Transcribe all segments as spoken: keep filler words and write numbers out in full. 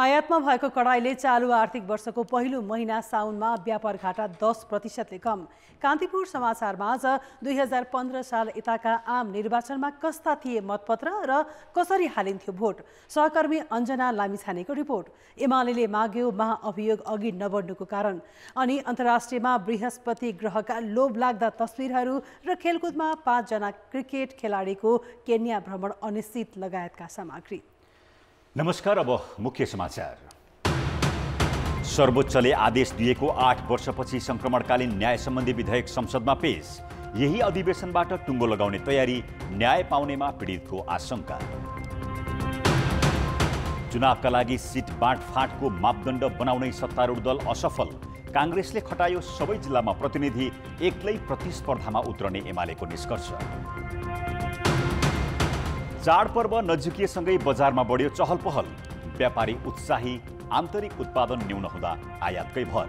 आयातमा भएको कडाईले चालू आर्थिक वर्षको पहिलो महिना साउनमा व्यापार घाटा दस प्रतिशतले कम। कान्तिपुर समाचारमा आज दुई हजार पंद्रह साल यताका आम निर्वाचनमा कस्ता थिए मतपत्र र कसरी हालिन्थ्यो भोट, सहकर्मी अञ्जना लामिछानेको रिपोर्ट। एमाले माग्यो महाअभियोग अघि नबढ्नुको कारण। अनि अन्तर्राष्ट्रियमा बृहस्पति ग्रहका लोभलाग्दा तस्बिरहरू र खेलकुदमा पाँच जना क्रिकेट खेलाडीको केन्या भ्रमण अनिश्चित लगायतका सामग्री। नमस्कार, अब मुख्य समाचार। सर्वोच्चले आदेश दिएको आठ वर्षपछि संक्रमणकालीन न्याय सम्बन्धी विधेयक संसदमा पेश। यही अधिवेशनबाट टुङ्गो लगाउने तयारी, न्याय पाउनेमा पीडितको आशंका। चुनावका लागि सीट बाँडफाँटको मापदण्ड बनाउनै सत्तारूढ दल असफल। कांग्रेसले खटायो सबै जिल्लामा प्रतिनिधि, एक्लै प्रतिस्पर्धामा उत्रने एमालेको निष्कर्ष। चाडपर्व नजिकिएसँगै बजारमा बढ्यो चहल पहल, व्यापारी उत्साही, आन्तरिक उत्पादन न्यून हुँदा आयातकै भर।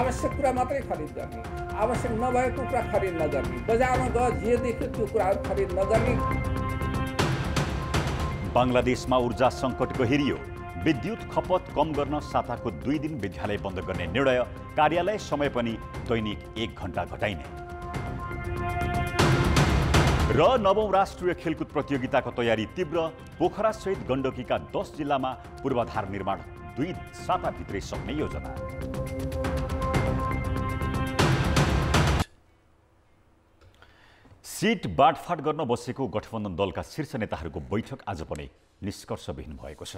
आवश्यक कुरा मात्रै खरिद गर्ने, आवश्यक नभएको कुरा खरिद नगर्ने, बजारमा गए जे देख्यो त्यो कुराहरू खरिद नगर्ने। बंगलादेशमा ऊर्जा संकट गहिरियो, विद्युत खपत कम गर्न साताको दुई दिन विद्यालय बन्द गर्ने निर्णय, कार्यालय समय पनि दैनिक एक घण्टा घटाइने। र नवौं राष्ट्रिय खेलकुद प्रतियोगिताको तयारी तीव्र। पोखरा सहित गण्डकीका दस जिल्लामा पूर्वाधार निर्माण दुई साताभित्रै सक्ने योजना। सीट बाँडफाँट गर्न बसेको गठबन्धन दलका शीर्ष नेताहरूको बैठक आज पनि निष्कर्षविहीन भएको छ।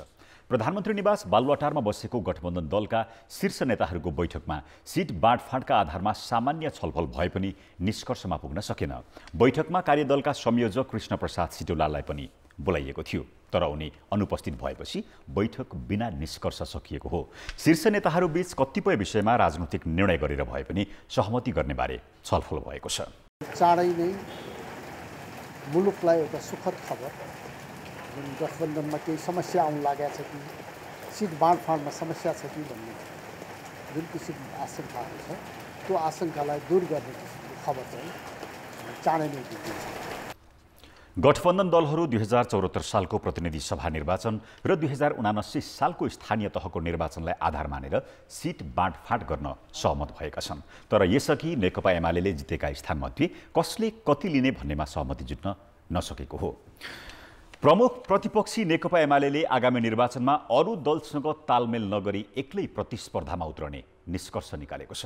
प्रधानमन्त्री निवास बालुवाटारमा बसेको गठबन्धन दलका शीर्ष नेताहरूको बैठकमा सीट बाँडफाँटका आधारमा सामान्य छलफल भए पनि निष्कर्षमा पुग्न सकेन। बैठकमा कार्यदलका संयोजक कृष्ण प्रसाद सिटौलालाई पनि बोलाइएको थियो, तर उनी अनुपस्थित भएपछि बैठक बिना निष्कर्ष सकिएको हो। शीर्ष नेताहरूबीच कतिपय विषयमा राजनीतिक निर्णय गरेर भए पनि सहमति गर्ने बारे छलफल भएको छ। चाँडै नै मुलुकलाई एउटा सुखद खबर, गठबन्धनमा केही समस्या आउन लागेको छ कि सीट बाँडफाँडमा समस्या छ कि भन्ने जुन किसिमको आशंका छ, त्यो आशंकालाई दूर गर्ने किसिमको खबर चाहिँ चाँडै नै दिन्छ। गठबन्धन दलहरू दुई हजार चौहत्तर सालको प्रतिनिधि सभा निर्वाचन र दुई हजार उनासी सालको स्थानीय तहको निर्वाचनलाई आधार मानेर सीट बाँडफाँट गर्न सहमत भएका छन्, तर यसअघि नेकपा एमाले जितेका स्थानमध्ये कसले कति लिने भन्नेमा सहमति जुट्न नसकेको हो। प्रमुख प्रतिपक्षी नेकपा एमाले आगामी निर्वाचनमा अरू दलसँग तालमेल नगरी एक्लै प्रतिस्पर्धामा उत्रने निष्कर्ष निकालेको छ।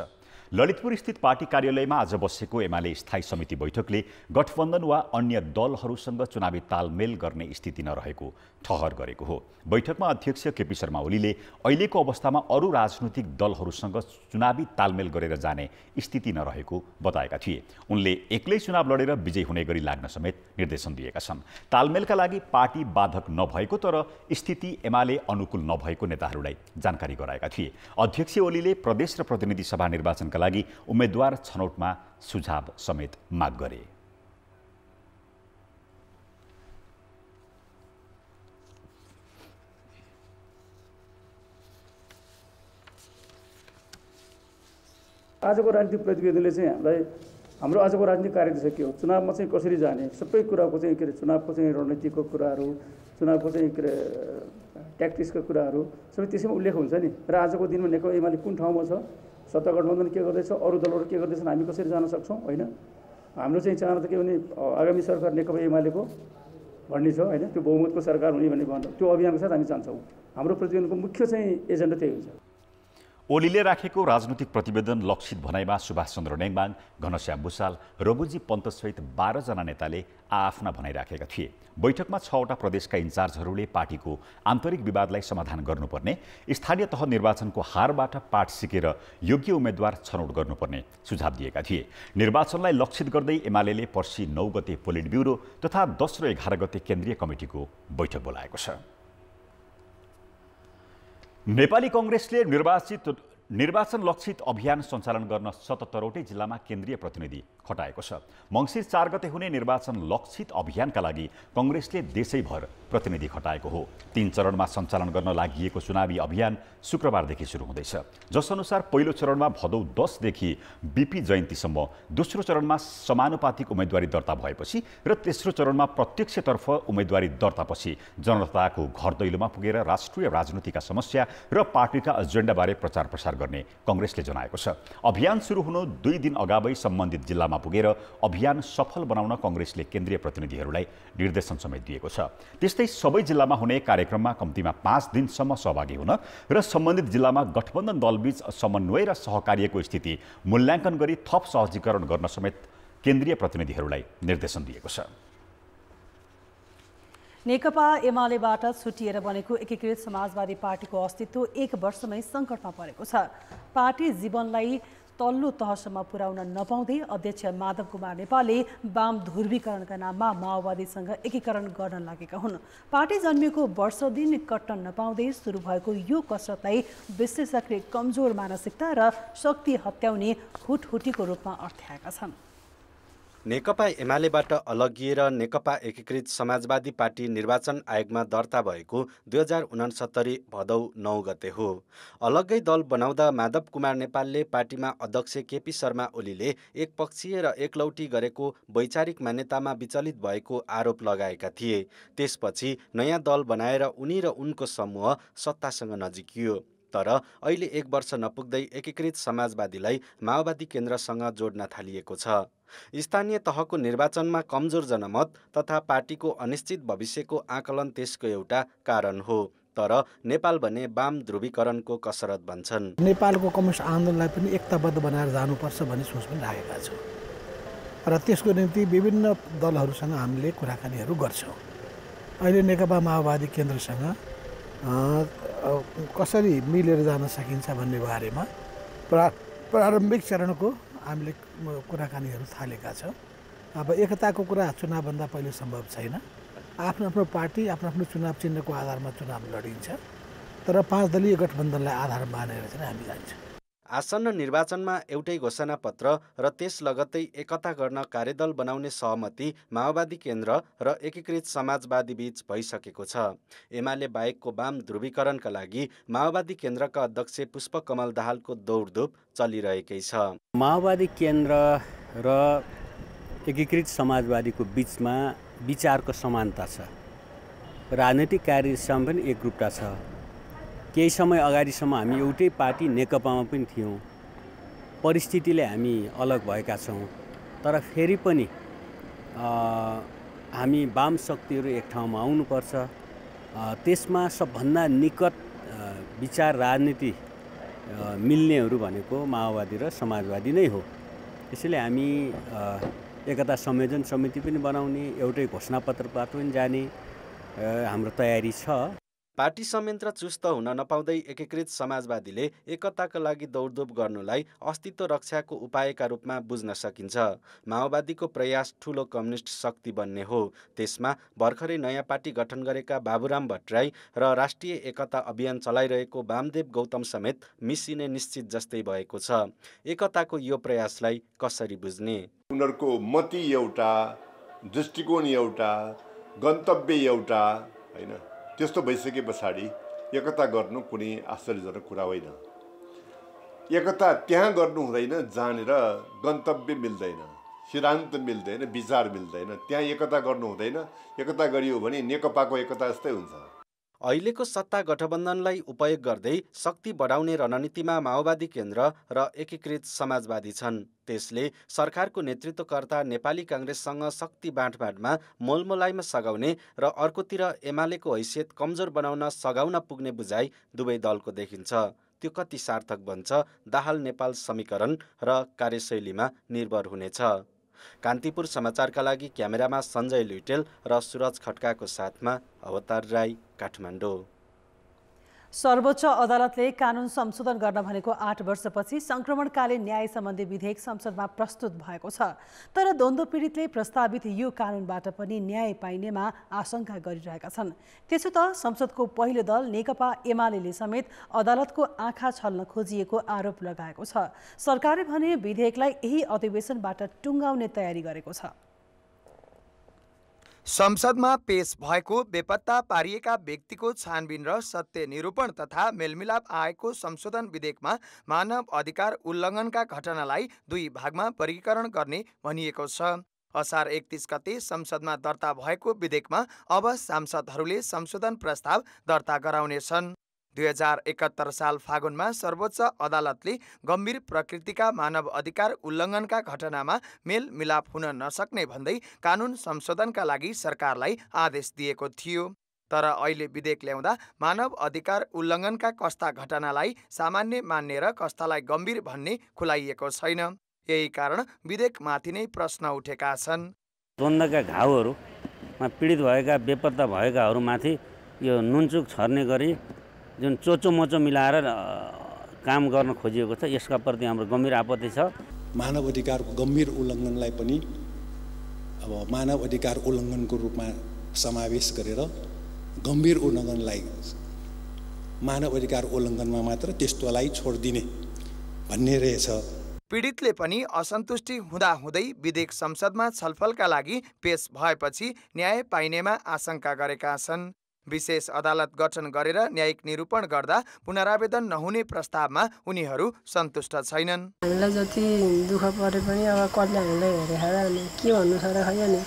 ललितपुर स्थित पार्टी कार्यालयमा आज बसेको एमाले स्थायी समिति बैठकले गठबन्धन वा अन्य दलहरूसँग चुनावी तालमेल गर्ने स्थिति नरहेको ठहर गरेको हो। बैठकमा अध्यक्ष केपी शर्मा ओलीले अहिलेको अवस्थामा अरू राजनीतिक दलहरूसँग चुनावी तालमेल गरेर जाने स्थिति नरहेको बताएका थिए। उनले एक्लै चुनाव लडेर विजयी हुने गरी लाग्न समेत निर्देशन दिएका छन्। तालमेलका लागि पार्टी बाधक नभएको तर स्थिति एमाले अनुकूल नभएको नेताहरूलाई जानकारी गराएका थिए। अध्यक्ष ओलीले प्रदेश र प्रतिनिधि सभा निर्वाचनका लागि उम्मेद्वार छनौटमा सुझाव समेत माग गरे। आजको राजनीतिक प्रतिवेदनले चाहिँ हामीलाई हाम्रो आजको राजनीतिक कार्य चाहिँ के हो, चुनावमा चाहिँ कसरी जाने सबै कुराको चाहिँ के अरे चुनावको चाहिँ रणनीतिको कुराहरू, चुनावको चाहिँ के अरे ट्याक्टिक्सको कुराहरू सबै त्यसैमा उल्लेख हुन्छ नि। र आजको दिनमा नेकपा एमाले कुन ठाउँमा छ, सत्ता गठबन्धन के गर्दैछ, अरू दलहरू के गर्दैछन्, हामी कसरी जान सक्छौँ होइन। हाम्रो चाहिँ चाहना त के भने आगामी सरकार नेकपा एमालेको भन्ने छ होइन, त्यो बहुमतको सरकार हुने भन्ने भन्छ, त्यो अभियानको साथ हामी जान्छौँ। हाम्रो प्रतिवेदनको मुख्य चाहिँ एजेन्डा त्यही हुन्छ। ओलीले राखेको राजनीतिक प्रतिवेदन लक्षित भनाइमा सुभाष चन्द्र नेङबाङ, घनश्याम भुषाल, रघुजी पन्तसहित बाह्र जना नेताले आआफ्ना भनाइराखेका थिए। बैठकमा छवटा प्रदेशका इन्चार्जहरूले पार्टीको आन्तरिक विवादलाई समाधान गर्नुपर्ने, स्थानीय तह निर्वाचनको हारबाट पाठ सिकेर योग्य उम्मेद्वार छनौट गर्नुपर्ने सुझाव दिएका थिए। निर्वाचनलाई लक्षित गर्दै एमाले पर्सि नौ गते पोलिट ब्युरो तथा दस र एघार गते केन्द्रीय कमिटिको बैठक बोलाएको छ। नेपाली कांग्रेसले निर्वाचित निर्वाचन लक्षित अभियान सञ्चालन गर्न सतहत्तरवटै जिल्लामा केन्द्रीय प्रतिनिधि खटाएको छ। मंसिर चार गते हुने निर्वाचन लक्षित अभियानका लागि कांग्रेसले देशैभर प्रतिनिधि खटाएको हो। तीन चरणमा सञ्चालन गर्न लागिएको चुनावी अभियान शुक्रबारदेखि सुरु हुँदैछ। जसअनुसार पहिलो चरणमा भदौ दस देखि बीपी जयन्तीसम्म, दोस्रो चरणमा समानुपातिक उम्मेदवारी दर्ता भएपछि र तेस्रो चरणमा प्रत्यक्षतर्फ उम्मेदवारी दर्तापछि जनताको घर दैलोमा पुगेर राष्ट्रिय राजनीतिका समस्या र पार्टीका एजेन्डाबारे प्रचार प्रसार गर्ने कांग्रेसले जनाएको छ। अभियान सुरु हुनु दुई दिन अगावै सम्बन्धित जिल्लामा पुगेर अभियान सफल बनाउन कांग्रेसले केन्द्रीय प्रतिनिधिहरूलाई निर्देशन समेत दिएको छ। त्यस्तै सबै जिल्लामा हुने कार्यक्रममा कम्तीमा पाँच दिनसम्म सहभागी हुन र सम्बन्धित जिल्लामा गठबन्धन दलबीच समन्वय र सहकार्यको स्थिति मूल्याङ्कन गरी थप सहजीकरण गर्न समेत केन्द्रीय प्रतिनिधिहरूलाई निर्देशन दिएको छ। नेकपा एमालेबाट छुटिएर बनेको एकीकृत समाजवादी पार्टीको अस्तित्व एक वर्षमै संकटमा परेको छ। पार्टी जीवनलाई तल्लो तहसम्म पुर्याउन नपाउँदै अध्यक्ष माधव कुमार नेपालले वाम ध्रुवीकरणका नाममा माओवादीसँग एकीकरण गर्न लागेका हुन्। पार्टी जन्मिएको वर्ष दिन कट्टन नपाउँदै सुरु भएको यो कसरतलाई विश्लेषकले कमजोर मानसिकता र शक्ति हत्याउने हुटहुटीको रूपमा अर्थ्याएका छन्। नेकपा एमालेबाट अलगिएर नेकपा एकीकृत समाजवादी पार्टी निर्वाचन आयोगमा दर्ता भएको दुई हजार उनसत्तरी भदौ नौ गते हो। अलग्गै दल बनाउँदा माधव कुमार नेपालले पार्टीमा अध्यक्ष केपी शर्मा ओलीले एकपक्षीय र एकलौटी गरेको वैचारिक मान्यतामा विचलित भएको आरोप लगाएका थिए। त्यसपछि नयाँ दल बनाएर उनी र उनको समूह सत्तासँग नजिकियो, तर अहिले एक वर्ष नपुग्दै एकीकृत समाजवादीलाई माओवादी केन्द्रसँग जोड्न थालिएको छ। स्थानीय तहको निर्वाचनमा कमजोर जनमत तथा पार्टीको अनिश्चित भविष्यको आकलन त्यसको एउटा कारण हो, तर नेपाल भने वाम ध्रुवीकरणको कसरत बन्छन्। नेपालको कम्युनिस्ट आन्दोलनलाई पनि एकताबद्ध बनाएर जानुपर्छ भन्ने सोच पनि राखेका छौँ र त्यसको निम्ति विभिन्न दलहरूसँग हामीले कुराकानीहरू गर्छौँ। अहिले नेकपा माओवादी केन्द्रसँग कसरी मिलेर जान सकिन्छ भन्ने बारेमा प्रारम्भिक चरणको हामीले कुराकानीहरू थालेका छौँ। अब एकताको कुरा चुनावभन्दा पहिले सम्भव छैन। आफ्नो आफ्नो पार्टी आफ्नो आफ्नो चुनाव चिन्हको आधारमा चुनाव लडिन्छ, तर पाँच दलीय गठबन्धनलाई आधार मानेर चाहिँ हामी जान्छौँ। आसन्न निर्वाचनमा एउटै घोषणापत्र र त्यस लगत्तै एकता गर्न कार्यदल बनाउने सहमति माओवादी केन्द्र र एकीकृत समाजवादी बीच भइसकेको छ। एमाले बाहेकको वाम ध्रुवीकरणका लागि माओवादी केन्द्रका अध्यक्ष पुष्पकमल दाहालको दौडधुप चलिरहेकै छ। माओवादी केन्द्र र एकीकृत समाजवादीको बीचमा विचारको समानता छ, राजनीतिक कार्यसम्म पनि एकरूपता छ। केही समय अगाडिसम्म हामी एउटै पार्टी नेकपामा पनि थियौँ। परिस्थितिले हामी अलग भएका छौँ, तर फेरि पनि हामी वाम शक्तिहरू एक ठाउँमा आउनुपर्छ। त्यसमा सबभन्दा निकट विचार राजनीति मिल्नेहरू भनेको माओवादी र समाजवादी नै हो। त्यसैले हामी एकता संयोजन समिति पनि बनाउने, एउटै घोषणापत्रबाट पनि जाने हाम्रो तयारी छ। पार्टी संयन्त्र चुस्त हुन नपाउँदै एकीकृत समाजवादीले एकताका लागि दौडधुप गर्नुलाई अस्तित्व रक्षाको उपायका रूपमा बुझ्न सकिन्छ। माओवादीको प्रयास ठूलो कम्युनिस्ट शक्ति बन्ने हो। त्यसमा भर्खरै नयाँ पार्टी गठन गरेका बाबुराम भट्टराई र राष्ट्रिय एकता अभियान चलाइरहेको वामदेव गौतम समेत मिसिने निश्चित जस्तै भएको छ। एकताको यो प्रयासलाई कसरी बुझ्ने? उनीहरूको मति एउटा, दृष्टिकोण एउटा, गन्तव्य एउटा होइन। त्यस्तो भइसके पछाडि एकता गर्नु कुनै आश्चर्यजनक कुरा होइन। एकता त्यहाँ गर्नु हुँदैन जहाँनिर गन्तव्य मिल्दैन, सिद्धान्त मिल्दैन, विचार मिल्दैन, त्यहाँ एकता गर्नु हुँदैन। एकता गरियो भने नेकपाको एकता जस्तै हुन्छ। अहिलेको सत्ता गठबन्धनलाई उपयोग गर्दै शक्ति बढाउने रणनीतिमा माओवादी केन्द्र र एकीकृत समाजवादी छन्। त्यसले सरकारको नेतृत्वकर्ता नेपाली कांग्रेससँग शक्ति बाँडफाँडमा मोलमोलाइमा सघाउने र अर्कोतिर एमालेको हैसियत कमजोर बनाउन सघाउन पुग्ने बुझाइ दुवै दलको देखिन्छ। त्यो कति सार्थक बन्छ दाहाल नेपाल समीकरण र कार्यशैलीमा निर्भर हुनेछ। कान्तिपुर समाचारका लागि क्यामेरामा सञ्जय लुइटेल र सुरज खड्काको साथमा अवतार राई, काठमाडौँ। सर्वोच्च अदालतले कानून संशोधन गर्न भनेको आठ वर्षपछि संक्रमणकालीन न्याय सम्बन्धी विधेयक संसदमा प्रस्तुत भएको छ। तर द्वन्द्व पीडितले प्रस्तावित यो कानूनबाट पनि न्याय पाइनेमा आशंका गरिरहेका छन्। त्यसो त संसदको पहिलो दल नेकपा एमालेले समेत अदालतको आँखा छल्न खोजिएको आरोप लगाएको छ। सरकारले भने विधेयकलाई यही अधिवेशनबाट टुङ्गाउने तयारी गरेको छ। संसदमा पेश भएको बेपत्ता पारिएका व्यक्तिको छानबिन र सत्य निरूपण तथा मेलमिलाप आएको संशोधन विधेयकमा मानव अधिकार उल्लङ्घनका घटनालाई दुई भागमा वर्गीकरण गर्ने भनिएको छ। असार एकतीस गते संसदमा दर्ता भएको विधेयकमा अब सांसदहरूले संशोधन प्रस्ताव दर्ता गराउनेछन्। दुई हजार एकहत्तर साल फागुनमा सर्वोच्च अदालतले गम्भीर प्रकृतिका मानव अधिकार उल्लङ्घनका घटनामा मेल मिलाप हुन नसक्ने भन्दै कानुन संशोधनका लागि सरकारलाई आदेश दिएको थियो। तर अहिले विधेयक ल्याउँदा मानव अधिकार उल्लङ्घनका कस्ता घटनालाई सामान्य मान्ने र कस्तालाई गम्भीर भन्ने खुलाइएको छैन। यही कारण विधेयकमाथि नै प्रश्न उठेका छन्। द्वन्द्वका घाउहरूमा पीडित भएका बेपत्ता भएकाहरूमाथि यो नुनचुक छर्ने गरी जुन चोचो मोचो मिलाएर काम गर्न खोजिएको छ, यसका प्रति हाम्रो गम्भीर आपत्ति छ। मानव अधिकारको गम्भीर उल्लङ्घनलाई पनि अब मानव अधिकार उल्लङ्घनको रूपमा समावेश गरेर गम्भीर उल्लङ्घनलाई मानव अधिकार उल्लङ्घनमा मात्र त्यस्तोलाई छोडिदिने भन्ने रहेछ। पीडितले पनि असन्तुष्टि हुँदाहुँदै विधेयक संसदमा छलफलका लागि पेश भएपछि न्याय पाइनेमा आशंका गरेका छन्। विशेष अदालत गठन गरेर न्यायिक निरूपण गर्दा पुनरावेदन नहुने प्रस्तावमा उनीहरू सन्तुष्ट छैनन्। हामीलाई जति दुःख परे पनि अब कसले हामीलाई हेरेर अनि के भन्नु छ र खै अनि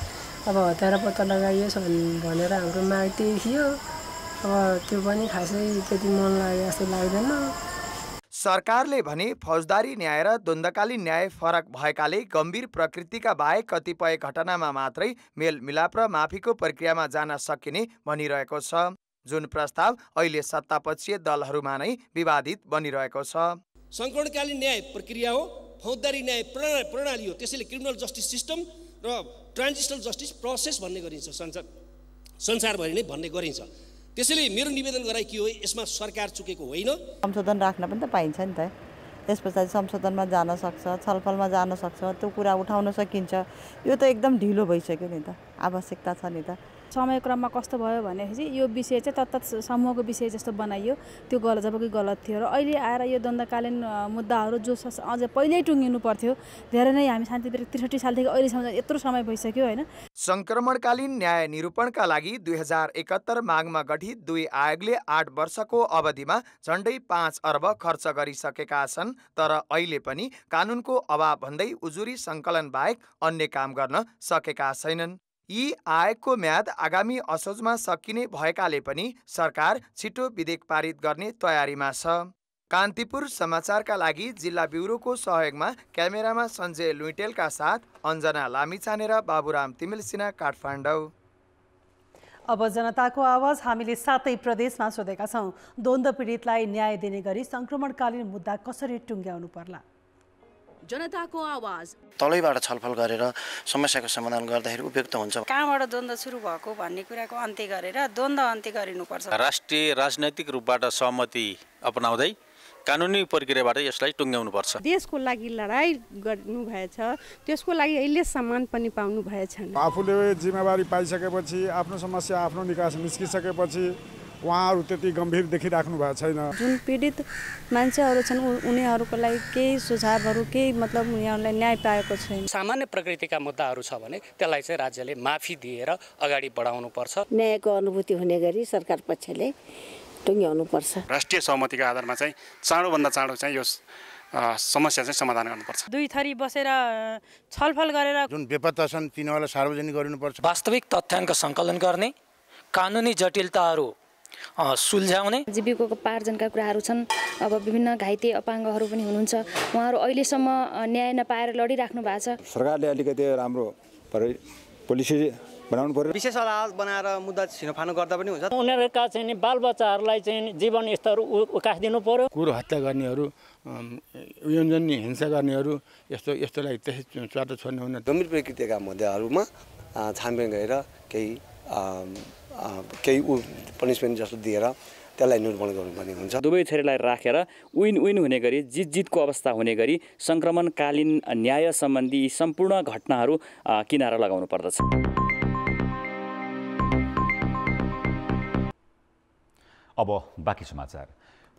अब हत्यारा पत्ता लगाइयोस् भनेर हाम्रो माग त्यही थियो। अब त्यो पनि खासै त्यति मन लागे जस्तो लाग्दैन। सरकारले भने फौजदारी न्याय र द्वन्द्वकालीन न्याय फरक भएकाले गम्भीर प्रकृतिका बाहेक कतिपय घटनामा मात्रै मेलमिलाप र माफीको प्रक्रियामा जान सकिने भनिरहेको छ, जुन प्रस्ताव अहिले सत्तापक्षीय दलहरूमा नै विवादित बनिरहेको छ। संकटकालीन न्याय प्रक्रिया हो, फौजदारी न्याय प्रणाली हो, त्यसैले क्रिमिनल जस्टिस सिस्टम र ट्रान्जिसनल जस्टिस प्रोसेस भन्ने गरिन्छ, संसार संसारभरि नै भन्ने गरिन्छ। त्यसैले मेरो निवेदन गराइ के हो, यसमा सरकार चुकेको होइन। संशोधन राख्न पनि त पाइन्छ नि त, त्यस पछाडि संशोधनमा जान सक्छ, छलफलमा जान सक्छ, त्यो कुरा उठाउन सकिन्छ। यो त एकदम ढिलो भइसक्यो नि त, आवश्यकता छ नि त। समयक्रममा कस्तो भयो भनेपछि यो विषय चाहिँ तत्त समूहको विषय जस्तो बनाइयो, त्यो गलत जबकि गलत थियो। र अहिले आएर यो द्वन्द्वकालीन मुद्दाहरू जो अझ पहिल्यै टुङ्गिनु पर्थ्यो, धेरै नै हामी शान्तिपूर्वक त्रिसठी सालदेखि अहिलेसम्म यत्रो समय भइसक्यो होइन। संक्रमणकालीन न्याय निरूपणका लागि दुई हजार एकहत्तर मागमा गठित दुई आयोगले आठ वर्षको अवधिमा झन्डै पाँच अर्ब खर्च गरिसकेका छन्। तर अहिले पनि कानुनको अभाव भन्दै उजुरी सङ्कलन बाहेक अन्य काम गर्न सकेका छैनन्। यी आयोगको म्याद आगामी असोजमा सकिने भएकाले पनि सरकार छिटो विधेयक पारित गर्ने तयारीमा छ। कान्तिपुर समाचारका लागि जिल्ला ब्युरोको सहयोगमा क्यामेरामा सञ्जय लुइटेलका साथ अञ्जना लामिछाने र बाबुराम तिमिलसिना, काठमाडौँ। अब जनताको आवाज। हामीले सातै प्रदेशमा सोधेका छौँ, द्वन्द्व पीडितलाई न्याय दिने गरी संक्रमणकालीन मुद्दा कसरी टुङ्ग्याउनु पर्ला। जनताको आवाज। तलैबाट छलफल गरेर समस्याको समाधान गर्दाखेरि उपयुक्त हुन्छ। कहाँबाट द्वन्द्व सुरु भएको भन्ने कुराको अन्त्य गरेर द्वन्द्व अन्त्य गरिनुपर्छ। राष्ट्रिय राजनैतिक रूपबाट सहमति अपनाउँदै कानुनी प्रक्रियाबाट यसलाई टुङ्ग्याउनुपर्छ। देशको लागि लडाई गर्नु भएछ, त्यसको लागि अहिले सम्मान पनि पाउनु भएछ। आफूले जिम्मेवारी पाइसकेपछि, आफ्नो समस्या आफ्नो निकास निस्किसकेपछि उहाँहरू त्यति गम्भीर देखिराख्नु भएको छैन। जुन पीडित मान्छेहरू छन् उनीहरूको लागि केही सुझावहरू, केही मतलब उनीहरूलाई न्याय पाएको छैन। सामान्य प्रकृतिका मुद्दाहरू छ भने त्यसलाई चाहिँ राज्यले माफी दिएर अगाडि बढाउनु पर्छ। न्यायको अनुभूति हुने गरी सरकार पक्षले टुङ्ग्याउनु पर्छ। राष्ट्रिय सहमतिको आधारमा चाहिँ चाँडोभन्दा चाँडो चाहिँ यो समस्या चाहिँ समाधान गर्नुपर्छ। दुई थरी बसेर छलफल गरेर जुन बेपत्ता छन् तिनीहरूलाई सार्वजनिक गर्नुपर्छ। वास्तविक तथ्याङ्क सङ्कलन गर्ने, कानुनी जटिलताहरू सुल्झाउने, जीविकोपार्जनका कुराहरू छन्। अब विभिन्न घाइते अपाङ्गहरू पनि हुनुहुन्छ, उहाँहरू अहिलेसम्म न्याय नपाएर लडिराख्नु भएको छ। सरकारले अलिकति राम्रो पोलिसी बनाउनु पर्यो। विशेष अदालत बनाएर मुद्दा छिनोफानो गर्दा पनि हुन्छ। उनीहरूका चाहिँ बालबच्चाहरूलाई चाहिँ जीवन स्तर उकास दिनु पर्यो। कुरो हत्या गर्नेहरू, उयोजनी हिंसा गर्नेहरू यस्तो यस्तोलाई त्यसै चाटो छोड्ने हुन। गम्भीर प्रकृतिका मुद्दाहरूमा छानबिन गरेर केही केही पनिसमेन्ट जस्तो दिएर त्यसलाई निर्मूलन गर्नुपर्ने हुन्छ। दुवै क्षेत्रलाई राखेर विन विन हुने गरी जित जितको अवस्था हुने गरी संक्रमणकालीन न्याय सम्बन्धी सम्पूर्ण घटनाहरू किनारा लगाउनु पर्दछ। अब बाँकी समाचार।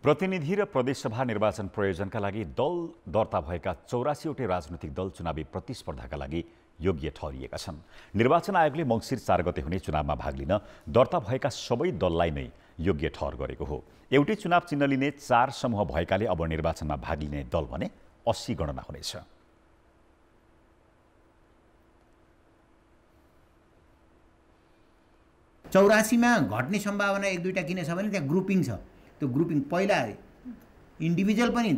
प्रतिनिधि र प्रदेशसभा निर्वाचन प्रयोजनका लागि दल दर्ता भएका चौरासीवटै राजनीतिक दल चुनावी प्रतिस्पर्धाका लागि योग्य ठहरिएका छन्। निर्वाचन आयोगले मङ्सिर चार गते हुने चुनावमा भाग लिन दर्ता भएका सबै दललाई नै योग्य ठहर गरेको हो। एउटै चुनाव चिन्ह लिने चार समूह भएकाले अब निर्वाचनमा भाग लिने दल भने अस्सी गणना हुनेछ। चौरासी में घटने सम्भावना एक दुईटा क्योंकि तैं ग्रुपिंग छ। त्यो ग्रुपिंग पैला इंडिविजुअल पनि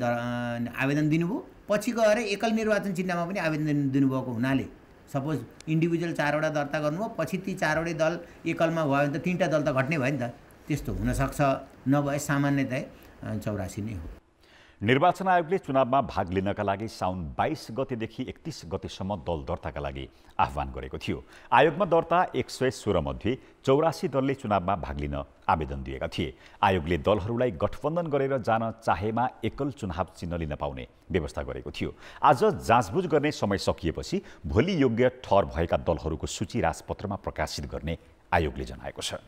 आवेदन दिनुभयो, पछि गएर एकल निर्वाचन चिन्ह में आवेदन दिनुभएको हुनाले सपोज इंडिविजुअल चारवटा दर्ता गर्नुभयो, पछि ती चारवटै दल एकल में भयो भने त तीनटा दल तो घटने भयो नि त। त्यस्तो हुन सक्छ, नभए सामान्यतया चौरासी नै हो। निर्वाचन आयोगले चुनावमा भाग लिनका लागि साउन बाइस गतेदेखि एकतीस गतेसम्म दल दर्ताका लागि आह्वान गरेको थियो। आयोगमा दर्ता एक सय सोह्र मध्ये चौरासी दलले चुनावमा भाग लिन आवेदन दिएका थिए। आयोगले दलहरूलाई गठबन्धन गरेर जान चाहेमा एकल चुनाव चिन्ह लिन पाउने व्यवस्था गरेको थियो। आज जाँचबुझ गर्ने समय सकिएपछि भोलि योग्य ठहर भएका दलहरूको सूची राजपत्रमा प्रकाशित गर्ने आयोगले जनाएको छ।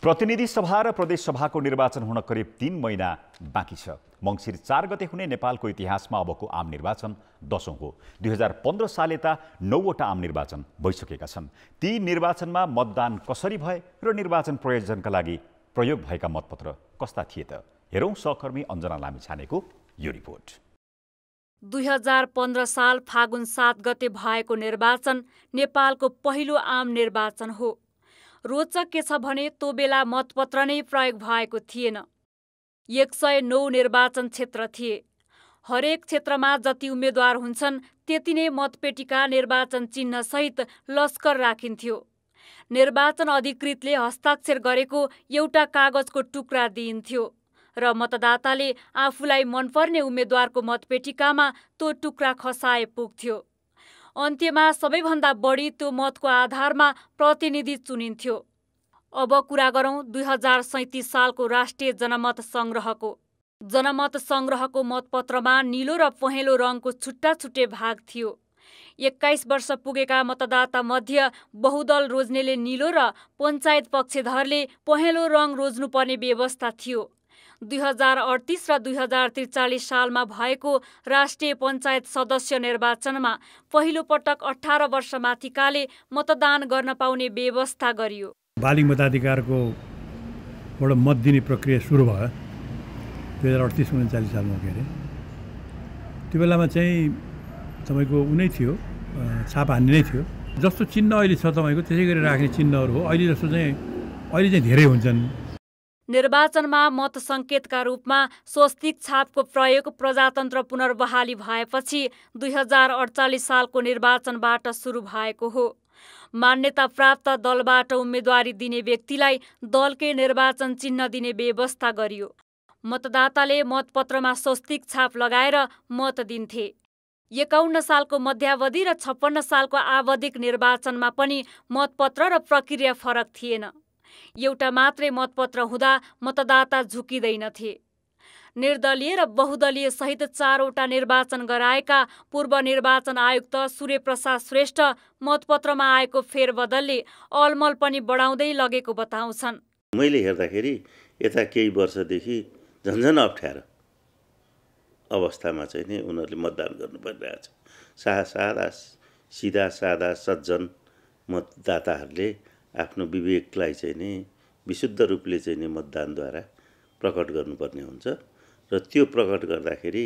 प्रतिनिधि सभा र प्रदेश सभाको निर्वाचन हुन करिब तीन महिना बाँकी छ। मङ्सिर चार गते हुने नेपालको इतिहासमा अबको आम निर्वाचन दसौं हो। दुई हजार पन्ध्र साल यता नौवटा आम निर्वाचन भइसकेका छन्। ती निर्वाचनमा मतदान कसरी भए र निर्वाचन प्रयोजनका लागि प्रयोग भएका मतपत्र कस्ता थिए त हेरौँ सहकर्मी अञ्जना लामिछानेको यो रिपोर्ट। दुई हजार पन्ध्र साल फागुन सात गते भएको निर्वाचन नेपालको पहिलो आम निर्वाचन हो। रोचक के छ भने त्यो बेला मतपत्र नै प्रयोग भएको थिएन। एक सय नौ निर्वाचन क्षेत्र थिए। हरेक क्षेत्रमा जति उम्मेद्वार हुन्छन् त्यति नै मतपेटिका निर्वाचन चिन्हसहित लस्कर राखिन्थ्यो। निर्वाचन अधिकृतले हस्ताक्षर गरेको एउटा कागजको टुक्रा दिइन्थ्यो र मतदाताले आफूलाई मनपर्ने उम्मेद्वारको मतपेटिकामा त्यो टुक्रा खसाए पुग्थ्यो। अन्त्यमा सबैभन्दा बढी त्यो मतको आधारमा प्रतिनिधि चुनिन्थ्यो। अब कुरा गरौँ दुई हजार सैँतिस सालको राष्ट्रिय जनमत सङ्ग्रहको। जनमत सङ्ग्रहको मतपत्रमा निलो र पहेँलो रङको छुट्टा छुट्टै भाग थियो। एक्काइस वर्ष पुगेका मतदाता मध्य बहुदल रोज्नेले निलो र पञ्चायत पक्षधरले पहेँलो रङ रोज्नुपर्ने व्यवस्था थियो। दुई हजार अडतिस र दुई हजार त्रिचालिस सालमा भएको राष्ट्रिय पञ्चायत सदस्य निर्वाचनमा पहिलोपटक अठार वर्षमाथिकाले मतदान गर्न पाउने व्यवस्था गरियो। बालिग मताधिकारकोबाट मत दिने प्रक्रिया सुरु भयो दुई हजार अडतिस उन्चालिस सालमा। के अरे त्यो बेलामा चाहिँ तपाईँको उनी थियो, छाप हान्ने नै थियो। जस्तो चिन्ह अहिले छ तपाईँको त्यसै गरी राख्ने चिन्हहरू हो। अहिले जस्तो चाहिँ अहिले चाहिँ धेरै हुन्छन्। निर्वाचनमा मत संकेतका रूपमा स्वस्तिक छापको प्रयोग प्रजातन्त्र पुनर्बहाली भएपछि दुई हजार अडचालिस सालको निर्वाचनबाट सुरु भएको हो। मान्यता प्राप्त दलबाट उम्मेदवारी दिने व्यक्तिलाई दलकै निर्वाचन चिन्ह दिने व्यवस्था गरियो। मतदाताले मतपत्रमा स्वस्तिक छाप लगाएर मत दिन्थे। एकाउन्न सालको मध्यावधि र छप्पन्न सालको आवधिक निर्वाचनमा पनि मतपत्र र प्रक्रिया फरक थिएन। एउटा मात्रै मतपत्र हुँदा मतदाता झुकिँदैनथे। निर्दलीय र बहुदलीय सहित चारवटा निर्वाचन गराएका पूर्व निर्वाचन आयुक्त सूर्यप्रसाद श्रेष्ठ मतपत्रमा आएको फेरबदलले अलमल पनि बढाउँदै लगेको बताउँछन्। मैले हेर्दाखेरि यता केही वर्षदेखि झन्झन अप्ठ्यारो अवस्थामा चाहिँ नि उनीहरूले मतदान गर्नु परिरहेछ। सादा सिधा सादा सज्जन मतदाताहरूले आफ्नो विवेकलाई चाहिँ नि विशुद्ध रूपले चाहिँ नि मतदानद्वारा प्रकट गर्नुपर्ने हुन्छ र त्यो प्रकट गर्दाखेरि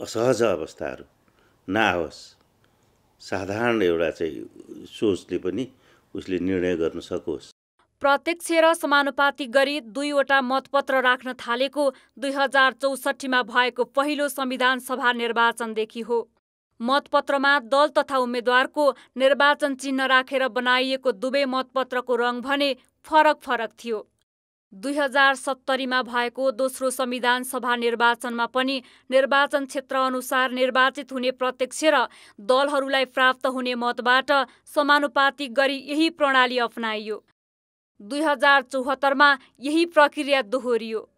असहज अवस्थाहरू नआओस्, साधारण एउटा चाहिँ सोचले पनि उसले निर्णय गर्न सकोस्। प्रत्यक्ष र समानुपातिक गरी दुईवटा मतपत्र राख्न थालेको दुई हजार चौसठीमा भएको पहिलो संविधान सभा निर्वाचनदेखि हो। मतपत्रमा दल तथा उम्मेद्वारको निर्वाचन चिन्ह राखेर बनाइएको दुवै मतपत्रको रङ भने फरक फरक थियो। दुई हजार सत्तरीमा भएको दोस्रो संविधान सभा निर्वाचनमा पनि निर्वाचन क्षेत्र अनुसार निर्वाचित हुने प्रत्यक्ष र दलहरूलाई प्राप्त हुने मतबाट समानुपातिक गरी यही प्रणाली अप्नाइयो। दुई हजार चौहत्तरमा यही प्रक्रिया दोहोरियो।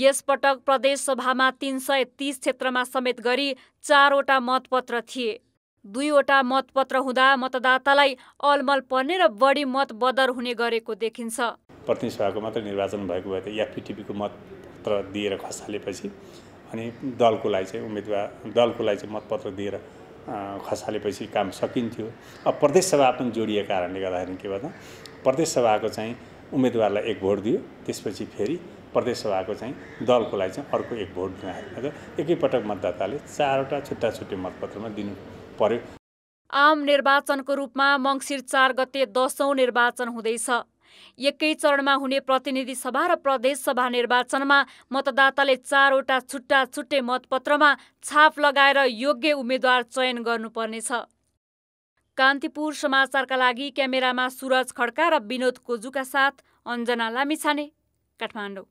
यसपटक प्रदेश सभामा तीन सय तीस क्षेत्रमा समेत गरी चारवटा मतपत्र थिए। दुईवटा मतपत्र हुँदा मतदातालाई अलमल पर्ने र बढी मत बदर हुने गरेको देखिन्छ। प्रतिनिधि सभाको मात्र निर्वाचन भएको भए त एफपीटीपीको मतपत्र दिएर खसालेपछि अनि दलकोलाई चाहिँ उम्मेदवार दलकोलाई चाहिँ मतपत्र दिएर खसालेपछि काम सकिन्थ्यो। अब प्रदेश सभा पनि जोडिएको कारणले गर्दाखेरि के भन्दा प्रदेश सभाको चाहिँ उम्मेदवारलाई एक भोट दियो, त्यसपछि फेरि प्रदेश सभाको चाहिँ दलको लागि चाहिँ अर्को एक भोट दियो। एकैपटक मतदाताले चारवटा छुट्टा छुट्टै मतपत्रमा दिनु पर्यो। आम निर्वाचनको रूपमा मङ्सिर चार गते दसौँ निर्वाचन हुँदैछ। एकै चरणमा हुने प्रतिनिधि सभा र प्रदेश सभा निर्वाचनमा मतदाताले चारवटा छुट्टा छुट्टै मतपत्रमा छाप लगाएर योग्य उम्मेद्वार चयन गर्नुपर्नेछ। कान्तिपुर समाचारका लागि क्यामेरामा सुरज खड्का र विनोद कोजुका साथ अञ्जना लामिछाने, काठमाडौँ।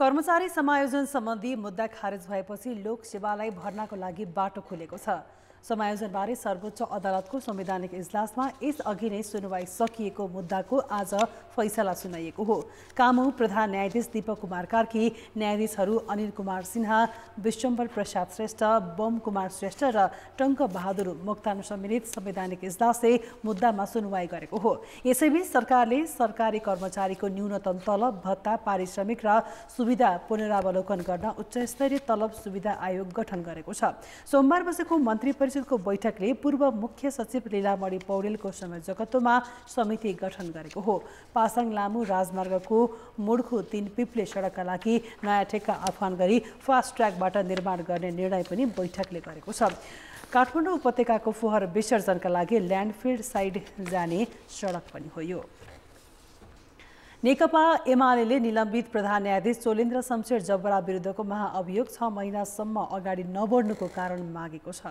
कर्मचारी समायोजन सम्बन्धी मुद्दा खारेज भएपछि लोक सेवालाई भर्नाको लागि बाटो खुलेको छ। समायोजनबारे सर्वोच्च अदालतको संवैधानिक इजलासमा यसअघि नै सुनवाई सकिएको मुद्दाको आज फैसला सुनाइएको हो। कामौं प्रधान न्यायाधीश दीपक कुमार कार्की, न्यायाधीशहरू अनिल कुमार सिन्हा, विश्वम्बर प्रसाद श्रेष्ठ, बम कुमार श्रेष्ठ र टङ्क बहादुर मोक्तान सम्मिलित संवैधानिक इजलासले मुद्दामा सुनवाई गरेको हो। यसैबीच सरकारले सरकारी कर्मचारीको न्यूनतम तलब, भत्ता, पारिश्रमिक र सुविधा पुनरावलोकन गर्न उच्चस्तरीय तलब सुविधा आयोग गठन गरेको छ। सोमबार बसेको मन्त्री परिषदको बैठकले पूर्व मुख्य सचिव लीलामणि पौडेलको संयोजकत्वमा समिति गठन गरेको हो। पासाङ लामु राजमार्गको मुड्खु तीन पिप्ले सडकका लागि नयाँ ठेक्का आह्वान गरी फास्ट ट्र्याकबाट निर्माण गर्ने निर्णय पनि बैठकले गरेको छ। काठमाडौँ उपत्यकाको फोहोर विसर्जनका लागि ल्यान्डफिल्ड साइड जाने सडक पनि हो यो। नेकपा एमाले निलम्बित प्रधान न्यायाधीश चोलेन्द्र शमशेर जबरा विरुद्धको महाअभियोग छ महिनासम्म अगाडि नबढ्नुको कारण मागेको छ।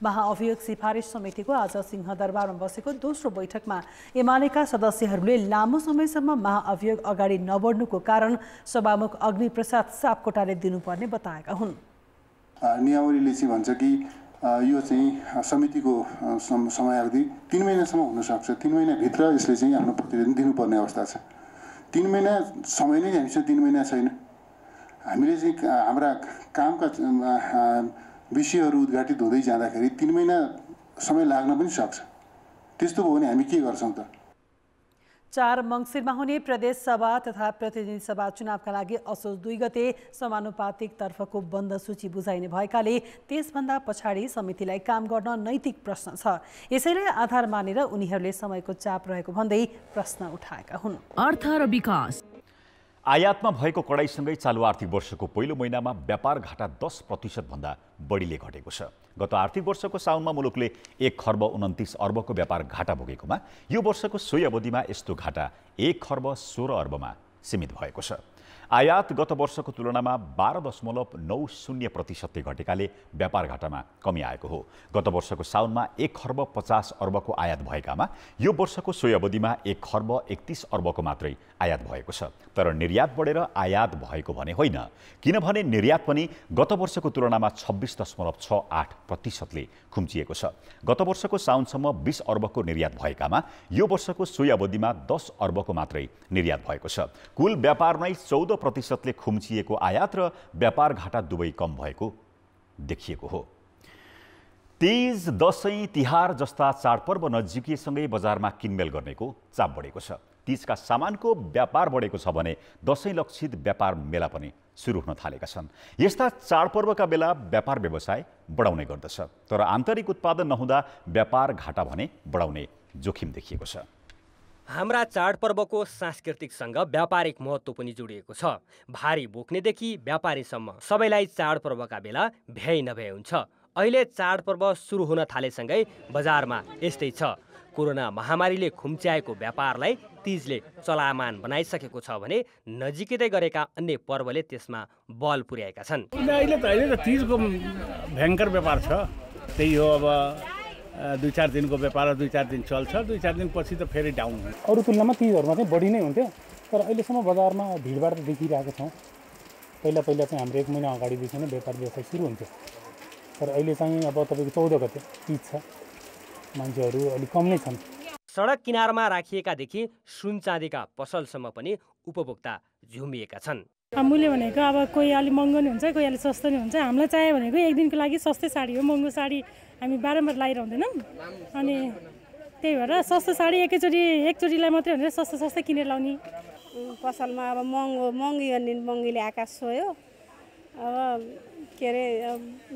महाअभियोग सिफारिस समितिको आज सिंहदरबारमा बसेको दोस्रो बैठकमा एमालेका सदस्यहरूले लामो समयसम्म महाअभियोग अगाडि नबढ्नुको कारण सभामुख अग्निप्रसाद सापकोटाले दिनुपर्ने बताएका हुन्। नियावलीले चाहिँ भन्छ कि यो चाहिँ समितिको समयावधि तीन महिनासम्म हुनसक्छ, तीन महिनाभित्र यसले चाहिँ आफ्नो प्रतिवेदन दिनुपर्ने अवस्था छ। तीन महिना समय नै हामीसँग तीन महिना छैन। हामीले चाहिँ हाम्रा कामका विषयहरू उद्घाटित हुँदै जाँदाखेरि तीन महिना समय लाग्न पनि सक्छ। त्यस्तो भयो भने हामी के गर्छौँ त? चार मङ्सिरमा हुने प्रदेश सभा तथा प्रतिनिधि सभा चुनावका लागि असोज दुई गते समानुपातिक तर्फको बन्द सूची बुझाइने भएकाले त्यसभन्दा पछाडि समितिलाई काम गर्न नैतिक प्रश्न छ। यसैले आधार मानेर उनीहरूले समयको चाप रहेको भन्दै प्रश्न उठाएका हुन्। अर्थ र विकास आयातमा भएको कडाइसँगै चालु आर्थिक वर्षको पहिलो महिनामा व्यापार घाटा दस प्रतिशतभन्दा बढीले घटेको छ। गत आर्थिक वर्षको साउनमा मुलुकले एक खर्ब उन्तिस अर्बको व्यापार घाटा भोगेकोमा यो वर्षको सोही अवधिमा यस्तो घाटा एक खर्ब सोह्र अर्बमा सीमित भएको छ। आयात गत वर्षको तुलनामा बाह्र दशमलव नौ शून्य प्रतिशतले घटेकाले व्यापार घाटामा कमी आएको हो। गत वर्षको साउनमा एक खर्ब पचास अर्बको आयात भएकामा यो वर्षको सोही अवधिमा एक खर्ब एकतिस अर्बको मात्रै आयात भएको छ। तर निर्यात बढेर आयात भएको भने होइन, किनभने निर्यात पनि गत वर्षको तुलनामा छब्बिस दशमलव छ आठ प्रतिशतले खुम्चिएको छ। गत वर्षको साउनसम्म बिस अर्बको निर्यात भएकामा यो वर्षको सोही अवधिमा दस अर्बको मात्रै निर्यात भएको छ। कुल व्यापार नै चौध प्रतिशतले खुम्चिएको आयात र व्यापार घाटा दुवै कम भएको देखिएको हो। तीज, दसैँ, तिहार जस्ता चाडपर्व नजिकिएसँगै बजारमा किनमेल गर्नेको चाप बढेको छ। तीजका सामानको व्यापार बढेको छ भने दसैँ लक्षित व्यापार मेला पनि सुरु हुन थालेका छन्। यस्ता चाडपर्वका बेला व्यापार व्यवसाय बढाउने गर्दछ, तर आन्तरिक उत्पादन नहुँदा व्यापार घाटा भने बढाउने जोखिम देखिएको छ। हाम्रा चाडपर्वको सांस्कृतिकसँग व्यापारिक महत्त्व पनि जोडिएको छ। भारी बोक्नेदेखि व्यापारीसम्म सबैलाई चाडपर्वका बेला भ्याइ नभ्याइ हुन्छ। अहिले चाडपर्व सुरु हुन थालेसँगै बजारमा यस्तै छ। कोरोना महामारीले खुम्च्याएको व्यापारलाई तीजले चलायमान बनाइसकेको छ भने नजिकै गरेका अन्य पर्वले त्यसमा बल पुर्याएका छन्। अहिले त अहिले त तीजको भयङ्कर व्यापार छ, त्यही हो। अब दुई चार दिनको व्यापार दुई चार दिन चल्छ, दुई चार दिनपछि त फेरि डाउन हुन्छ। अरू तुलनामा तीजहरूमा चाहिँ बढी नै हुन्थ्यो, तर अहिलेसम्म बजारमा भिडभाड त देखिरहेको छौँ। पहिला पहिला चाहिँ हाम्रो एक महिना अगाडिदेखि नै व्यापार व्यवसाय सुरु हुन्थ्यो, तर अहिले चाहिँ अब तपाईँको चौध गते तीज छ, मान्छेहरू अलिक कम नै छन्। सडक किनारमा राखिएका देखि सुनचाँदीका पसलसम्म पनि उपभोक्ता झुमिएका छन्। मूल्य भनेको अब कोही अलि महँगो नि हुन्छ, कोही अलि सस्तो नि हुन्छ। हामीलाई चाहियो भनेको एक दिनको लागि सस्तै साडी हो, महँगो साडी हामी बारम्बार लाइरहँदैनौँ। अनि त्यही भएर सस्तो साडी एकैचोटी एकचोटीलाई मात्रै भनेर सस्तो सस्तो किनेर लाउने। पसलमा अब महँगो महँगी अनि महँगीले आकाश छोयो। अब के अरे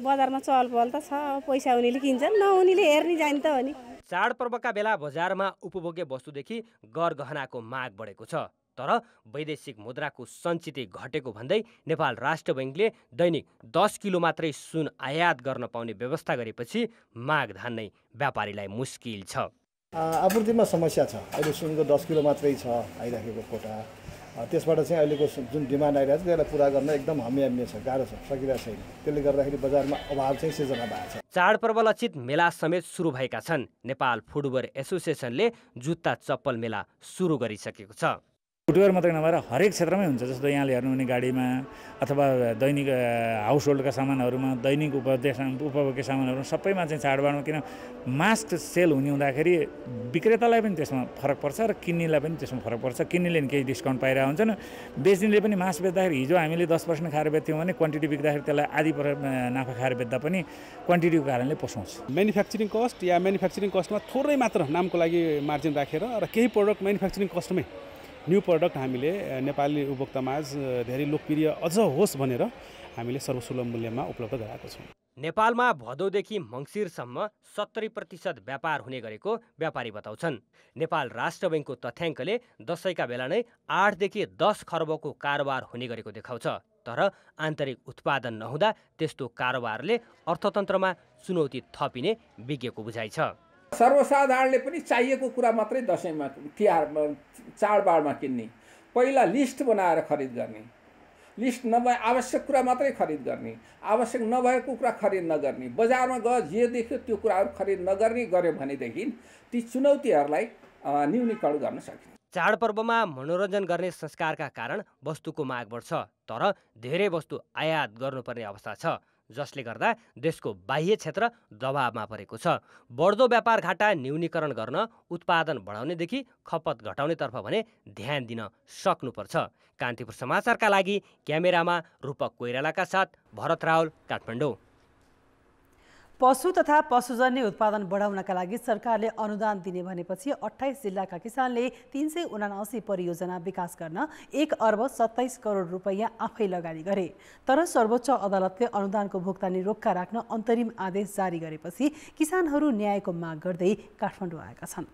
बजारमा चहलपहल त छ, पैसा हुनेले किन्छन्, नहुनेले हेर्ने जान्छ त हो नि। चाडपर्वका बेला बजारमा उपभोग्य वस्तुदेखि गरगहनाको माग बढेको छ, तर वैदेशिक मुद्राको सञ्चिति घटेको भन्दै नेपाल राष्ट्र बैंकले दैनिक दस किलो मात्रै सुन आयात गर्न पाउने व्यवस्था गरेपछि माग धान्नै व्यापारीलाई मुस्किल छ। आपूर्तिमा समस्या छ। अहिले सुनको दस किलो मात्रै छ आइराखेको कोटा, त्यसबाट चाहिँ अहिलेको जुन डिमान्ड आइरहेको छ त्यसलाई पुरा गर्न एकदम हामी हामी छ, गाह्रो छ, सकिरहेको छैन। त्यसले गर्दाखेरि बजारमा अभाव चाहिँ सिर्जना भएको छ। चाडपर्व लक्षित मेला समेत सुरु भएका छन्। नेपाल फुटबल एसोसिएसनले जुत्ता चप्पल मेला सुरु गरिसकेको छ। फुटबल मात्रै नभएर हरेक क्षेत्रमै हुन्छ। जस्तो यहाँले हेर्नुहुने गाडीमा अथवा दैनिक हाउस होल्डका सामानहरूमा, दैनिक उपदेश उपभोग्य सामानहरू सबैमा चाहिँ चाडबाडमा, किन मास्क सेल हुने हुँदाखेरि विक्रेतालाई पनि त्यसमा फरक पर्छ र किन्नेलाई पनि त्यसमा फरक पर्छ। किन्नेले पनि केही डिस्काउन्ट पाइरहेको हुन्छन्, बेच्नेले पनि मास्क बेच्दाखेरि हिजो हामीले दस पर्सेन्ट खाएर बेच्थ्यौँ भने क्वान्टिटी बिक्दाखेरि त्यसलाई आधी नाफा खाएर बेच्दा पनि क्वान्टिटीको कारणले पोसाउँछ। म्यानुफ्याक्चरिङ कस्ट या म्यानुफ्याक्चरिङ कस्टमा थोरै मात्र नामको लागि मार्जिन राखेर र केही प्रडक्ट म्यानुफ्याक्चरिङ कस्टमै न्यू प्रोडक्ट हामीले नेपाली उपभोक्तामाझ धेरै लोकप्रिय अझ होस् भनेर हामीले सर्वसुलभ मूल्यमा उपलब्ध गराएको छौँ। नेपालमा भदौदेखि मङ्सिरसम्म सत्तरी प्रतिशत व्यापार हुने गरेको व्यापारी बताउँछन्। नेपाल राष्ट्र बैङ्कको तथ्याङ्कले दसैँका बेला नै आठदेखि दस खर्बको कारोबार हुने गरेको देखाउँछ, तर आन्तरिक उत्पादन नहुँदा त्यस्तो कारोबारले अर्थतन्त्रमा चुनौती थपिने विज्ञको बुझाइ छ। सर्वसाधारणले पनि चाहिएको कुरा मात्रै दसैँमा तिहारमा चाडबाडमा किन्ने, पहिला लिस्ट बनाएर खरिद गर्ने, लिस्ट नभए आवश्यक कुरा मात्रै खरिद गर्ने, आवश्यक नभएको कुरा खरिद नगर्ने, बजारमा गए जे देख्यो त्यो कुराहरू खरिद नगर्ने गर्यो भनेदेखि ती चुनौतीहरूलाई न्यूनीकरण गर्न सकिन्छ। चाडपर्वमा मनोरञ्जन गर्ने संस्कारका कारण वस्तुको माग बढ्छ, तर धेरै वस्तु आयात गर्नुपर्ने अवस्था छ, जसले गर्दा देशको बाह्य क्षेत्र दबावमा परेको छ। बढ्दो व्यापार घाटा न्यूनीकरण गर्न उत्पादन बढाउनेदेखि खपत घटाउनेतर्फ भने ध्यान दिन सक्नुपर्छ। कान्तिपुर समाचारका लागि क्यामेरामा रूपक कोइरालाका साथ भरत रावल, काठमाडौँ। पशु तथा पशुजन्य उत्पादन बढाउनका लागि सरकारले अनुदान दिने भनेपछि अठाइस जिल्लाका किसानले तीन सय उनासी परियोजना विकास गर्न एक अर्ब सत्ताइस करोड रुपैयाँ आफै लगानी गरे, तर सर्वोच्च अदालतले अनुदानको भुक्तानी रोक्का राख्न अन्तरिम आदेश जारी गरेपछि किसानहरू न्यायको माग गर्दै काठमाडौँ आएका छन्।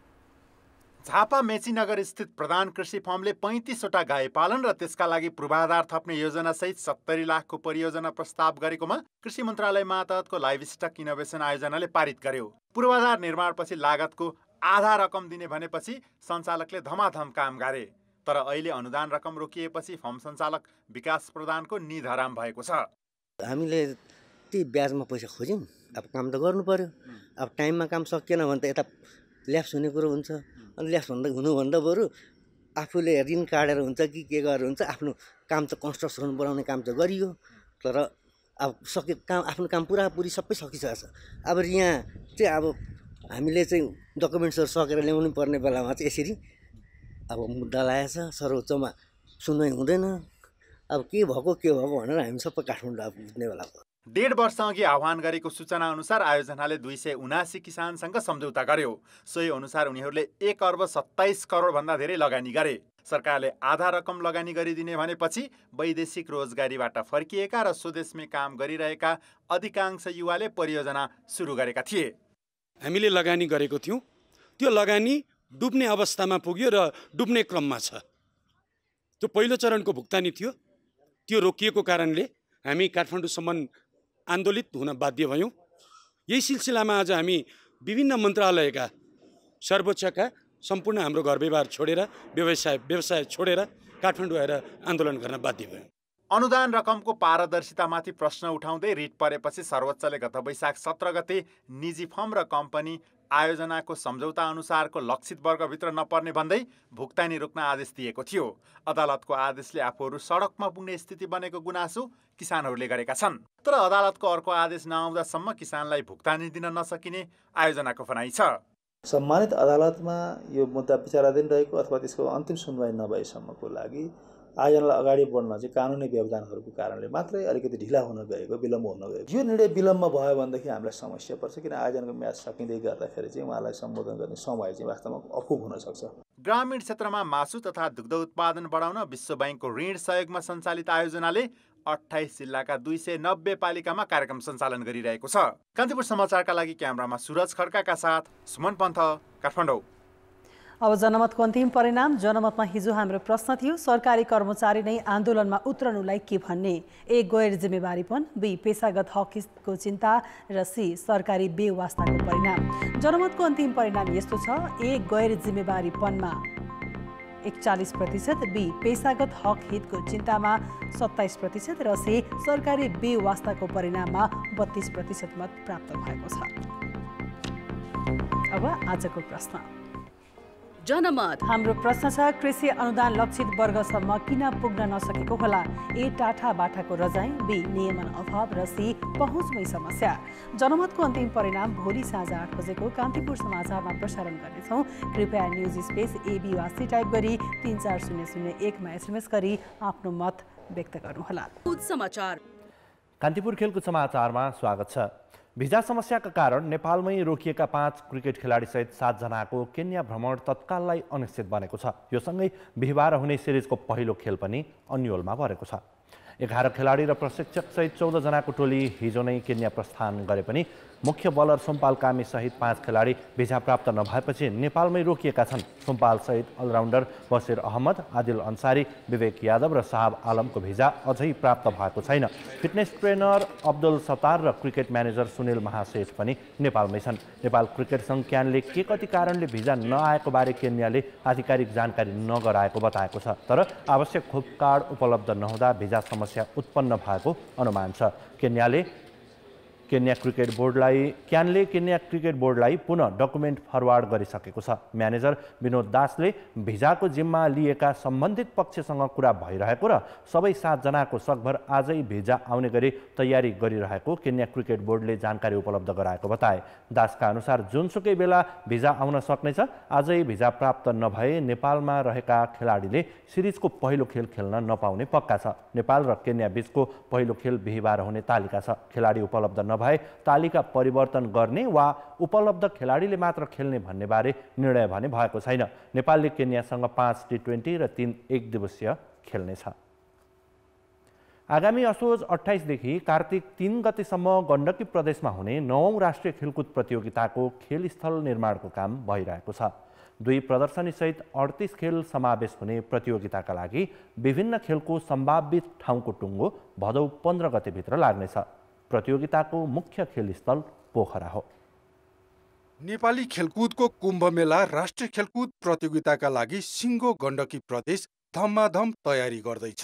झापा मेचीनगर स्थित प्रधान कृषि फर्मले पैँतिसवटा गाई पालन र त्यसका लागि पूर्वाधार थप्ने योजनासहित सत्तरी लाखको परियोजना प्रस्ताव गरेकोमा कृषि मन्त्रालय मातहतको लाइभ स्टक इनोभेसन आयोजनाले पारित गर्यो। पूर्वाधार निर्माणपछि लागतको आधा रकम दिने भनेपछि सञ्चालकले धमाधम काम गरे, तर अहिले अनुदान रकम रोकिएपछि फर्म सञ्चालक विकास प्रधानको निधराम भएको छ। हामीले ती ब्याजमा पैसा खोज्यौँ, अब काम त गर्नु पर्यो। अब टाइममा काम सकिएन भने त यता ल्याप्स हुने कुरो हुन्छ, अनि ल्याप्स भन्दा हुनुभन्दा बरु आफूले ऋण काटेर हुन्छ कि के गरेर हुन्छ, आफ्नो काम त कन्स्ट्रक्सन बनाउने काम त गरियो, तर अब सके काम आफ्नो काम पुरापुरी सबै सकिसकेको छ। अब यहाँ चाहिँ अब हामीले चाहिँ डकुमेन्ट्सहरू सकेर ल्याउनु पर्ने बेलामा चाहिँ यसरी अब मुद्दा लगाएछ, सर्वोच्चमा सुनवाई हुँदैन। अब के भएको के भएको भनेर हामी सबै काठमाडौँ अब बुझ्ने बेला भयो। डेढ वर्षअघि आह्वान गरेको सूचना अनुसार आयोजनाले दुई सय उनासी किसानसँग सम्झौता गर्यो। सोही अनुसार उनीहरूले एक अर्ब सत्ताइस करोडभन्दा धेरै लगानी गरे। सरकारले आधा रकम लगानी गरिदिने भनेपछि वैदेशिक रोजगारीबाट फर्किएका र स्वदेशमै काम गरिरहेका अधिकांश युवाले परियोजना सुरु गरेका थिए। हामीले लगानी गरेको थियौँ, त्यो लगानी डुब्ने अवस्थामा पुग्यो र डुब्ने क्रममा छ। त्यो पहिलो चरणको भुक्तानी थियो, त्यो रोकिएको कारणले हामी काठमाडौँसम्म आन्दोलित हुन बाध्य भयौँ। यही सिलसिलामा आज हामी विभिन्न मन्त्रालयका सर्वोच्चका सम्पूर्ण हाम्रो घर व्यवहार छोडेर व्यवसाय व्यवसाय छोडेर काठमाडौँ आएर आन्दोलन गर्न बाध्य भयौँ। अनुदान रकमको पारदर्शितामाथि प्रश्न उठाउँदै रिट परेपछि सर्वोच्चले गत वैशाख सत्र गते निजी फर्म र कम्पनी आयोजनाको सम्झौता अनुसारको लक्षित वर्गभित्र नपर्ने भन्दै भुक्तानी रोक्न आदेश दिएको थियो। अदालतको आदेशले आफूहरू सडकमा पुग्ने स्थिति बनेको गुनासो किसानहरूले गरेका छन्, तर अदालतको अर्को आदेश नआउँदासम्म किसानलाई भुक्तानी दिन नसकिने आयोजनाको भनाइ छ। सम्मानित अदालतमा यो मुद्दा विचाराधीन रहेको अथवा त्यसको अन्तिम सुनवाई नभएसम्मको लागि आयोजनालाई अगाडि बढ्न चाहिँ कानुनी व्यवधानहरूको कारणले मात्रै अलिकति ढिला हुन गएको, विलम्ब हुन गएको। यो निर्णय विलम्ब भयो भनेदेखि हामीलाई समस्या पर्छ, किन आयोजनको म्याच सकिँदै गर्दाखेरि चाहिँ उहाँलाई सम्बोधन गर्ने समय चाहिँ वास्तवमा अपुग हुन सक्छ। ग्रामीण क्षेत्रमा मासु तथा दुग्ध उत्पादन बढाउन विश्व बैंकको ऋण सहयोगमा सञ्चालित आयोजनाले अट्ठाइस जिल्लाका दुई सय नब्बे पालिकामा कार्यक्रम सञ्चालन गरिरहेको छ। कान्तिपुर समाचारका लागि क्यामेरामा सुरज खड्काका साथ सुमन पन्थ, काठमाडौँ। अब जनमतको अन्तिम परिणाम। जनमतमा हिजो हाम्रो प्रश्न थियो, सरकारी कर्मचारी नै आन्दोलनमा उत्रनुलाई के भन्ने। ए गैर जिम्मेवारीपन, बी पेसागत हकको चिन्ता र सी सरकारी बेवास्ताको परिणाम। जनमतको अन्तिम परिणाम यस्तो छ, ए गैर जिम्मेवारीपनमा एकचालीस प्रतिशत, बी पेसागत हक हितको चिन्तामा सत्ताइस प्रतिशत र सी सरकारी बेवास्ताको परिणाममा बत्तीस प्रतिशत मत प्राप्त भएको छ। अब आजको प्रश्न जनमत। हाम्रो प्रश्न छ, कृषि अनुदान लक्षित वर्गसम्म किन पुग्न नसकेको होला। ए टाठा बाठाको रजाई, बी नियमन अभाव र सी पहुँचमै समस्या। जनमतको अन्तिम परिणाम भोलि साँझ आठ बजेको कान्तिपुर समाचारमा प्रसारण गर्नेछौँ। कृपया न्युज स्पेस एबी वा सी टाइप गरी तीन चार शून्य शून्य एकमा एसएमएस गरी आफ्नो मत व्यक्त गर्नुहोला। कान्तिपुर खेलकुद समाचारमा स्वागत छ। भिजा समस्याका कारण नेपालमै रोकिएका पाँच क्रिकेट खेलाडीसहित सातजनाको केन्या भ्रमण तत्काललाई अनिश्चित बनेको छ। यो सँगै बिहिबार हुने सिरिजको पहिलो खेल पनि अन्यलमा परेको छ। एघार खेलाडी र प्रशिक्षकसहित चौधजनाको टोली हिजो नै केन्या प्रस्थान गरे पनि मुख्य बलर सोमपाल कामीसहित पाँच खेलाडी भिजा प्राप्त नभएपछि नेपालमै रोकिएका छन्। सोमपालसहित अलराउन्डर बसिर अहमद, आदिल अन्सारी, विवेक यादव र साहब आलमको भिजा अझै प्राप्त भएको छैन। फिटनेस ट्रेनर अब्दुल सत्तार र क्रिकेट म्यानेजर सुनिल महासेठ पनि नेपालमै छन्। नेपाल क्रिकेट सङ्घ क्यानले के कति कारणले भिजा नआएको बारे केन्याले आधिकारिक जानकारी नगराएको बताएको छ, तर आवश्यक खोप कार्ड उपलब्ध नहुँदा भिजा समस्या उत्पन्न भएको अनुमान छ। केन्याले केन्या क्रिकेट बोर्डलाई क्यानले केन्या क्रिकेट बोर्डलाई पुनः डकुमेन्ट फरवार्ड गरिसकेको छ। म्यानेजर विनोद दासले भिजाको जिम्मा लिएका सम्बन्धित पक्षसँग कुरा भइरहेको र सबै सातजनाको सकभर आजै भिजा आउने गरी तयारी गरिरहेको केन्या क्रिकेट बोर्डले जानकारी उपलब्ध गराएको बताए। दासका अनुसार जुनसुकै बेला भिजा आउन सक्नेछ। आजै भिजा प्राप्त नभए नेपालमा रहेका खेलाडीले सिरिजको पहिलो खेल खेल्न नपाउने पक्का छ। नेपाल र केन्या बीचको पहिलो खेल बिहिबार हुने तालिका छ। खेलाडी उपलब्ध भए तालिका परिवर्तन गर्ने वा उपलब्ध खेलाडीले मात्र खेल्ने भन्ने बारे निर्णय भने भएको छैन। नेपालले केन्यासँग पाँच टी ट्वेन्टी र तीन एक दिवसीय खेल्नेछ। आगामी असोज अट्ठाइस देखि कार्तिक तीन गतेसम्म गण्डकी प्रदेशमा हुने नवौं राष्ट्रिय खेलकुद प्रतियोगिताको खेलस्थल निर्माणको काम भइरहेको छ। दुई प्रदर्शनीसहित अडतीस खेल समावेश हुने प्रतियोगिताका लागि विभिन्न खेलको सम्भावित ठाउँको टुङ्गो भदौ पन्ध्र गतेभित्र लाग्नेछ। प्रतियोगिताको मुख्य खेलस्थल पोखरा हो। नेपाली खेलकुदको कुम्भ मेला राष्ट्रिय खेलकुद प्रतियोगिताका लागि सिङ्गो गण्डकी प्रदेश धम्माधम तयारी गर्दैछ।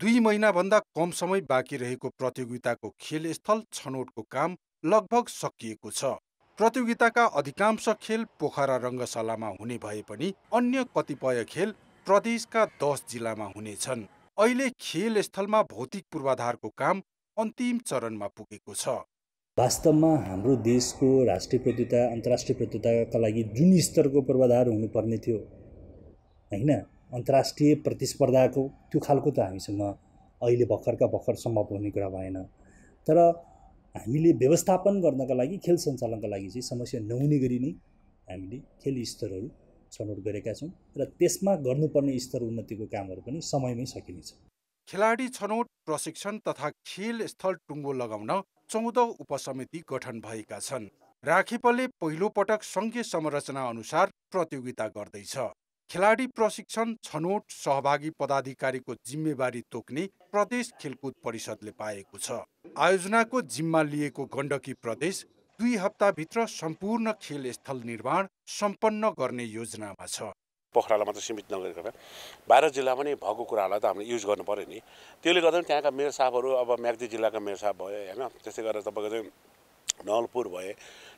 दुई महिनाभन्दा कम समय बाँकी रहेको प्रतियोगिताको खेलस्थल छनौटको काम लगभग सकिएको छ। प्रतियोगिताका अधिकांश खेल पोखरा रङ्गशालामा हुने भए पनि अन्य कतिपय खेल प्रदेशका दस जिल्लामा हुनेछन्। अहिले खेलस्थलमा भौतिक पूर्वाधारको काम अन्तिम चरणमा पुगेको छ। वास्तवमा हाम्रो देशको राष्ट्रिय प्रतियोगिता अन्तर्राष्ट्रिय प्रतियोगिताका लागि जुन स्तरको पूर्वाधार हुनुपर्ने थियो, होइन, अन्तर्राष्ट्रिय प्रतिस्पर्धाको त्यो खालको त हामीसँग अहिले भर्खरका भर्खर सम्भव हुने कुरा भएन। तर हामीले व्यवस्थापन गर्नका लागि, खेल सञ्चालनका लागि चाहिँ समस्या नहुने गरी नै हामीले खेल स्तरहरू छनौट गरेका छौँ र त्यसमा गर्नुपर्ने स्तर उन्नतिको कामहरू पनि समयमै सकिनेछ। खेलाडी छनौट, प्रशिक्षण तथा खेल स्थल टुङ्गो लगाउन चौध उपसमिति गठन भएका छन्। राखेपले पहिलो पटक संघीय संरचना अनुसार प्रतियोगिता गर्दैछ। खेलाडी प्रशिक्षण, छनौट, सहभागी पदाधिकारीको जिम्मेवारी तोक्ने प्रदेश खेलकुद परिषदले पाएको छ। आयोजनाको जिम्मा लिएको गण्डकी प्रदेश दुई हप्ताभित्र सम्पूर्ण खेल स्थल निर्माण सम्पन्न गर्ने योजनामा छ। पोखरालाई मात्र सीमित नगरिकन बाह्र जिल्लामा नै भएको कुराहरूलाई त हामीले युज गर्नु पऱ्यो नि। त्यसले गर्दा पनि त्यहाँका मेयर साहबहरू, अब म्याग्दी जिल्लाका मेयर साहब भयो, होइन, त्यसै गरेर तपाईँको चाहिँ नलपुर भए,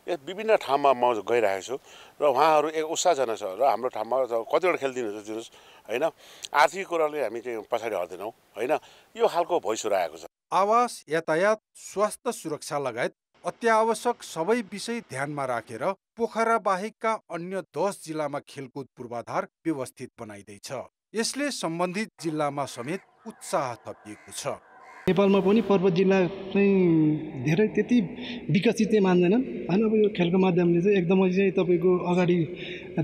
यस विभिन्न ठाउँमा म गइरहेको छु र उहाँहरू एक उत्साहजना छ र हाम्रो ठाउँमा कतिवटा खेल दिनुहुन्छ दिनुहोस्, होइन, आर्थिक कुराले हामी चाहिँ पछाडि हट्दैनौँ, होइन, यो खालको भोइसहरू आएको छ। आवास, यातायात, स्वास्थ्य सुरक्षा लगायत अत्यावश्यक सबै विषय ध्यानमा राखेर पोखरा बाहेकका अन्य दस जिल्लामा खेलकुद पूर्वाधार व्यवस्थित बनाइदैछ। यसले सम्बन्धित जिल्लामा समेत उत्साह थपिएको छ। नेपालमा पनि पर्वत जिल्ला चाहिँ धेरै त्यति विकसित चाहिँ मान्दैनन्। हैन, अब यो खेलको माध्यमले चाहिँ एकदमै चाहिँ तपाईको अगाडि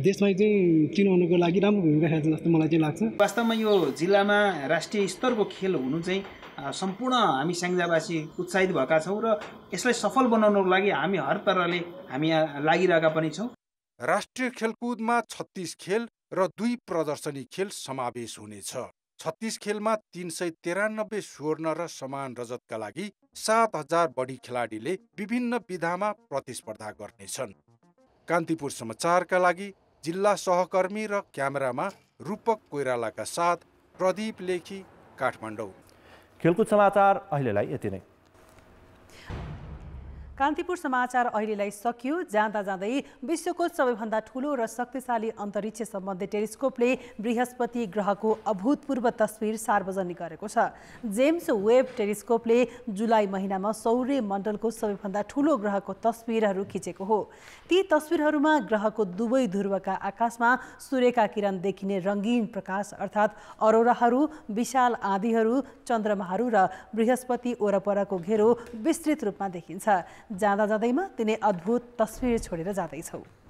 देशमा चाहिँ चिनाउनको लागि राम्रो भूमिका खेल्छ जस्तो मलाई चाहिँ लाग्छ। वास्तवमा यो जिल्लामा राष्ट्रिय स्तरको खेल हुनु चाहिँ सम्पूर्ण हामी स्याङ्जावासी उत्साहित भएका छौं र यसलाई सफल बनाउनको लागि हामी हर तरहले हामी लागिरहेका पनि छौं। राष्ट्रिय खेलकुदमा छत्तीस खेल र दुई प्रदर्शनी खेल समावेश हुनेछ। छत्तीस खेलमा तीन सय तिरानब्बे स्वर्ण र समान रजतका लागि सात हजार बढी खेलाडीले विभिन्न विधामा प्रतिस्पर्धा गर्नेछन्। कान्तिपुर समाचारका लागि जिल्ला सहकर्मी र क्यामेरामा रूपक कोइरालाका साथ प्रदीप लेखी, काठमाडौँ। खेलकुद समाचार अहिलेलाई यति नै। कान्तिपुर समाचार अहिलेलाई सकियो। जाँदा जाँदै विश्वको सबैभन्दा ठूलो र शक्तिशाली अन्तरिक्ष सम्बन्धी टेलिस्कोपले बृहस्पति ग्रहको अभूतपूर्व तस्विर सार्वजनिक गरेको छ। जेम्स वेब टेलिस्कोपले जुलाई महिनामा सौर्य मण्डलको सबैभन्दा ठूलो ग्रहको तस्विरहरू खिचेको हो। ती तस्विरहरूमा ग्रहको दुवै ध्रुवका आकाशमा सूर्यका किरण देखिने रङ्गीन प्रकाश अर्थात् अरोराहरू, विशाल आँधीहरू, चन्द्रमाहरू र बृहस्पति वरपरको घेरो विस्तृत रूपमा देखिन्छ। जाँदा जाँदैमा तिनै अद्भुत तस्विर छोडेर जाँदैछौँ।